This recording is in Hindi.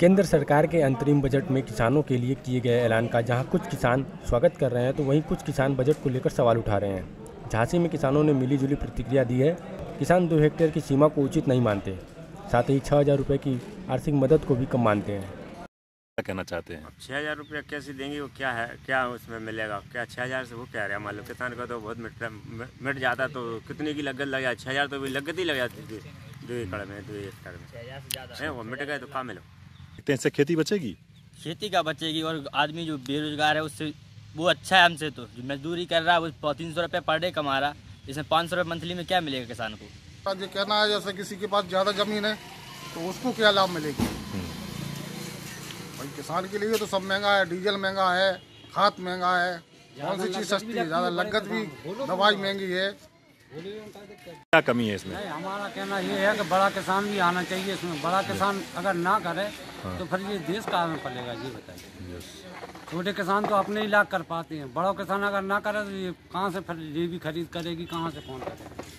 केंद्र सरकार के अंतरिम बजट में किसानों के लिए किए गए ऐलान का जहां कुछ किसान स्वागत कर रहे हैं तो वहीं कुछ किसान बजट को लेकर सवाल उठा रहे हैं। झांसी में किसानों ने मिली जुली प्रतिक्रिया दी है। किसान 2 हेक्टेयर की सीमा को उचित नहीं मानते, साथ ही 6,000 रुपये की आर्थिक मदद को भी कम मानते हैं। क्या कहना चाहते हैं? 6,000 रुपये कैसे देंगे, वो क्या है, क्या उसमें मिलेगा? क्या 6,000 से वो कह रहे हैं, मान लो किसान का तो बहुत मिट जाता, तो कितने की लगत लग जाए? 6,000 तो भी लगत ही लग जाती है 2 एकड़ में। वो मिट गए तो कहाँ मिलो? इससे खेती बचेगी, खेती का बचेगी। और आदमी जो बेरोजगार है उससे वो अच्छा है हमसे, तो जो मजदूरी कर रहा है वो 300 रुपये पर डे कमा रहा, इसमें 500 रुपये मंथली में क्या मिलेगा किसान को? ये कहना है जैसे किसी के पास ज़्यादा ज़मीन है तो उसको क्या लाभ मिलेगी? भाई किसान के लिए तो सब महंगा है, डीजल महंगा है, खाद महंगा है, कौन सी चीज़ सस्ती है? ज़्यादा लागत भी, दवाई महंगी है। क्या कमी है इसमें? हमारा कहना ये है कि बड़ा किसान भी आना चाहिए इसमें। बड़ा किसान अगर ना करे तो फिर ये देश कहाँ में पलेगा, ये बताइए। छोटे किसान तो अपने ही लाभ कर पाते हैं, बड़ा किसान अगर ना करे तो ये कहाँ से फिर ये भी खरीद करेगी, कहाँ से फोन करेगी?